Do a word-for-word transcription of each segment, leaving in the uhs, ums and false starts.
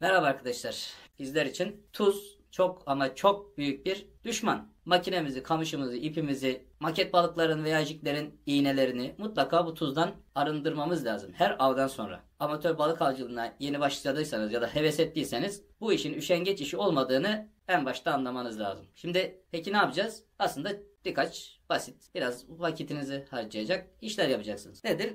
Merhaba arkadaşlar, bizler için tuz çok ama çok büyük bir düşman. Makinemizi, kamışımızı, ipimizi, maket balıkların veya jiklerin iğnelerini mutlaka bu tuzdan arındırmamız lazım her avdan sonra. Amatör balık avcılığına yeni başladıysanız ya da heves ettiyseniz bu işin üşengeç işi olmadığını en başta anlamanız lazım. Şimdi peki ne yapacağız? Aslında birkaç basit, biraz vakitinizi harcayacak işler yapacaksınız. Nedir?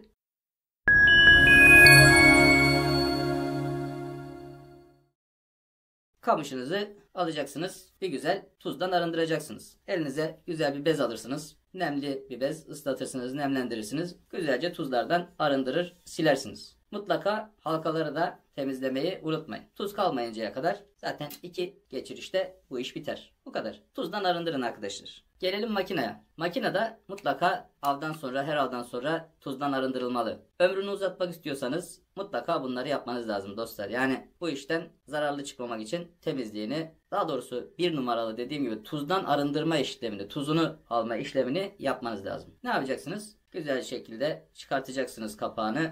Kamışınızı alacaksınız. Bir güzel tuzdan arındıracaksınız. Elinize güzel bir bez alırsınız. Nemli bir bez, ıslatırsınız, nemlendirirsiniz. Güzelce tuzlardan arındırır, silersiniz. Mutlaka halkaları da temizlemeyi unutmayın. Tuz kalmayıncaya kadar zaten iki geçirişte bu iş biter. Bu kadar. Tuzdan arındırın arkadaşlar. Gelelim makineye. Makine de mutlaka avdan sonra, her avdan sonra tuzdan arındırılmalı. Ömrünü uzatmak istiyorsanız mutlaka bunları yapmanız lazım dostlar. Yani bu işten zararlı çıkmamak için temizliğini, daha doğrusu bir numaralı dediğim gibi tuzdan arındırma işlemini, tuzunu alma işlemini yapmanız lazım. Ne yapacaksınız? Güzel şekilde çıkartacaksınız kapağını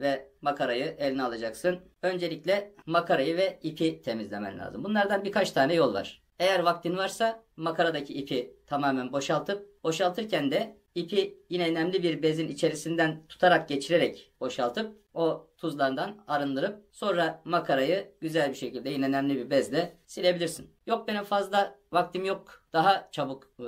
ve makarayı eline alacaksın. Öncelikle makarayı ve ipi temizlemen lazım. Bunlardan birkaç tane yol var. Eğer vaktin varsa makaradaki ipi tamamen boşaltıp, boşaltırken de ipi yine nemli bir bezin içerisinden tutarak geçirerek boşaltıp o tuzlardan arındırıp sonra makarayı güzel bir şekilde yine nemli bir bezle silebilirsin. Yok benim fazla vaktim yok, daha çabuk e,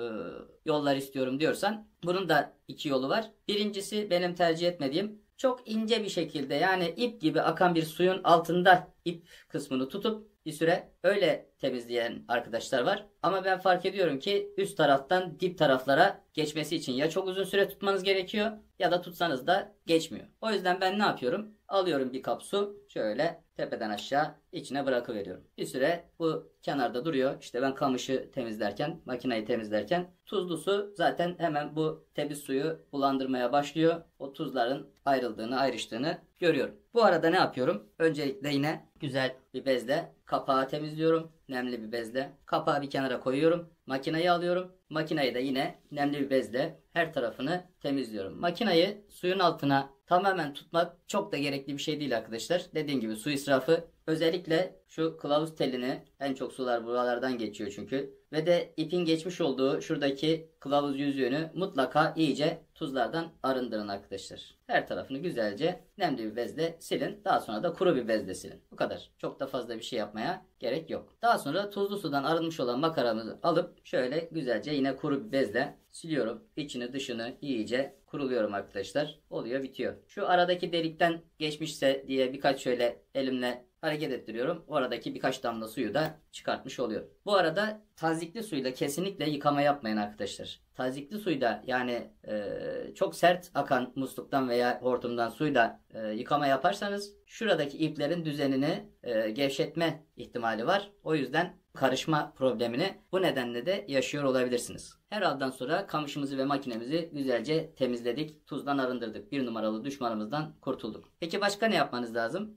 yollar istiyorum diyorsan bunun da iki yolu var. Birincisi benim tercih etmediğim, çok ince bir şekilde yani ip gibi akan bir suyun altında ip kısmını tutup bir süre öyle temizleyen arkadaşlar var. Ama ben fark ediyorum ki üst taraftan dip taraflara geçmesi için ya çok uzun süre tutmanız gerekiyor ya da tutsanız da geçmiyor. O yüzden ben ne yapıyorum? Alıyorum bir kap su, şöyle tepeden aşağı içine bırakıveriyorum. Bir süre bu kenarda duruyor. İşte ben kamışı temizlerken, makineyi temizlerken tuzlu su zaten hemen bu temiz suyu bulandırmaya başlıyor. O tuzların ayrıldığını, ayrıştığını görüyorum. Bu arada ne yapıyorum? Öncelikle yine güzel bir bezle kapağı temizliyorum. Nemli bir bezle. Kapağı bir kenara koyuyorum. Makineyi alıyorum. Makineyi de yine nemli bir bezle her tarafını temizliyorum. Makineyi suyun altına tamamen tutmak çok da gerekli bir şey değil arkadaşlar. Dediğim gibi su israfı. Özellikle şu kılavuz telini, en çok sular buralardan geçiyor çünkü. Ve de ipin geçmiş olduğu şuradaki kılavuz yüzüğünü mutlaka iyice tuzlardan arındırın arkadaşlar. Her tarafını güzelce nemli bir bezle silin. Daha sonra da kuru bir bezle silin. Bu kadar. Çok da fazla bir şey yapmaya gerek yok. Daha sonra tuzlu sudan arınmış olan makaramızı alıp şöyle güzelce yine kuru bir bezle siliyorum. İçini dışını iyice kuruluyorum arkadaşlar. Oluyor bitiyor. Şu aradaki delikten geçmişse diye birkaç şöyle elimle hareket ettiriyorum. Oradaki birkaç damla suyu da çıkartmış oluyorum. Bu arada tazikli suyla kesinlikle yıkama yapmayın arkadaşlar. Tazikli suyla yani e, çok sert akan musluktan veya hortumdan suyla e, yıkama yaparsanız şuradaki iplerin düzenini e, gevşetme ihtimali var. O yüzden karışma problemini bu nedenle de yaşıyor olabilirsiniz. Her avdan sonra kamışımızı ve makinemizi güzelce temizledik, tuzdan arındırdık, bir numaralı düşmanımızdan kurtulduk. Peki başka ne yapmanız lazım?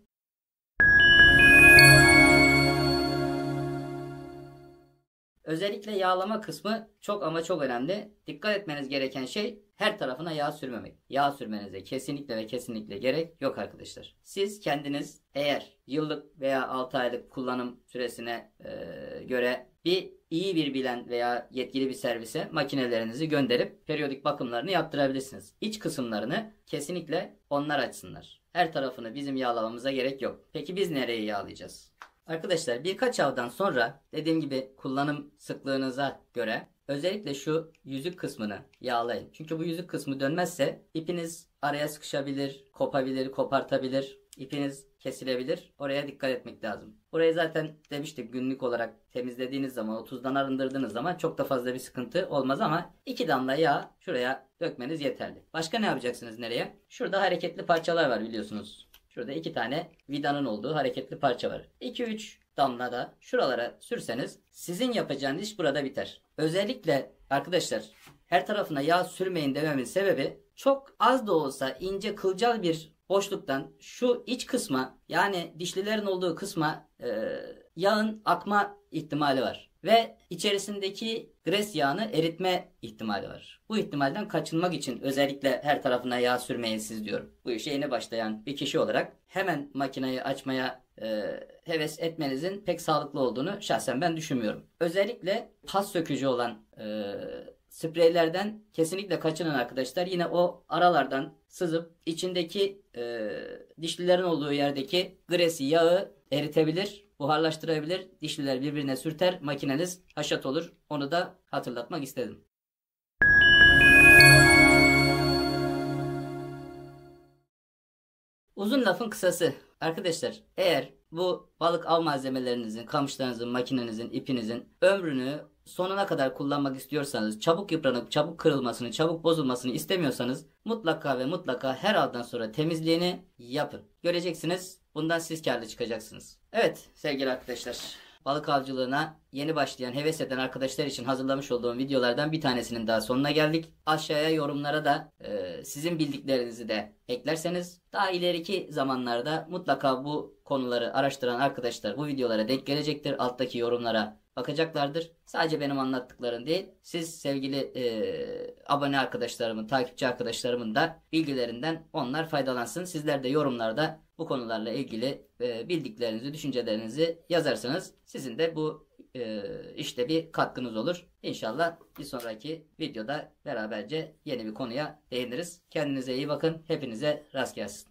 Özellikle yağlama kısmı çok ama çok önemli. Dikkat etmeniz gereken şey her tarafına yağ sürmemek. Yağ sürmenize kesinlikle ve kesinlikle gerek yok arkadaşlar. Siz kendiniz eğer yıllık veya altı aylık kullanım süresine e, göre bir iyi bir bilen veya yetkili bir servise makinelerinizi gönderip periyodik bakımlarını yaptırabilirsiniz. İç kısımlarını kesinlikle onlar açsınlar. Her tarafını bizim yağlamamıza gerek yok. Peki biz nereyi yağlayacağız? Arkadaşlar birkaç avdan sonra dediğim gibi kullanım sıklığınıza göre özellikle şu yüzük kısmını yağlayın. Çünkü bu yüzük kısmı dönmezse ipiniz araya sıkışabilir, kopabilir, kopartabilir, ipiniz kesilebilir. Oraya dikkat etmek lazım. Orayı zaten demiştik günlük olarak temizlediğiniz zaman, o tuzdan arındırdığınız zaman çok da fazla bir sıkıntı olmaz ama iki damla yağ şuraya dökmeniz yeterli. Başka ne yapacaksınız nereye? Şurada hareketli parçalar var biliyorsunuz. Şurada iki tane vidanın olduğu hareketli parça var. iki üç damla da şuralara sürseniz sizin yapacağınız iş burada biter. Özellikle arkadaşlar her tarafına yağ sürmeyin dememin sebebi çok az da olsa ince kılcal bir boşluktan şu iç kısma yani dişlilerin olduğu kısma e, yağın akma ihtimali var. Ve içerisindeki gres yağını eritme ihtimali var. Bu ihtimalden kaçınmak için özellikle her tarafına yağ sürmeyin siz diyorum. Bu işe yeni başlayan bir kişi olarak hemen makineyi açmaya e, heves etmenizin pek sağlıklı olduğunu şahsen ben düşünmüyorum. Özellikle pas sökücü olan e, spreylerden kesinlikle kaçının arkadaşlar. Yine o aralardan sızıp içindeki e, dişlilerin olduğu yerdeki gresi, yağı eritebilir, buharlaştırabilir. Dişliler birbirine sürter, makineniz haşat olur. Onu da hatırlatmak istedim. Uzun lafın kısası. Arkadaşlar, eğer bu balık av malzemelerinizin, kamışlarınızın, makinenizin, ipinizin ömrünü sonuna kadar kullanmak istiyorsanız, çabuk yıpranıp çabuk kırılmasını, çabuk bozulmasını istemiyorsanız mutlaka ve mutlaka her avdan sonra temizliğini yapın. Göreceksiniz, bundan siz kârlı çıkacaksınız. Evet sevgili arkadaşlar, balık avcılığına yeni başlayan, heves eden arkadaşlar için hazırlamış olduğum videolardan bir tanesinin daha sonuna geldik. Aşağıya yorumlara da e, sizin bildiklerinizi de eklerseniz daha ileriki zamanlarda mutlaka bu konuları araştıran arkadaşlar bu videolara denk gelecektir. Alttaki yorumlara bakacaklardır. Sadece benim anlattıklarım değil, siz sevgili e, abone arkadaşlarımın, takipçi arkadaşlarımın da bilgilerinden onlar faydalansın. Sizler de yorumlarda bu konularla ilgili e, bildiklerinizi, düşüncelerinizi yazarsanız sizin de bu e, işte bir katkınız olur. İnşallah bir sonraki videoda beraberce yeni bir konuya değiniriz. Kendinize iyi bakın. Hepinize rast gelsin.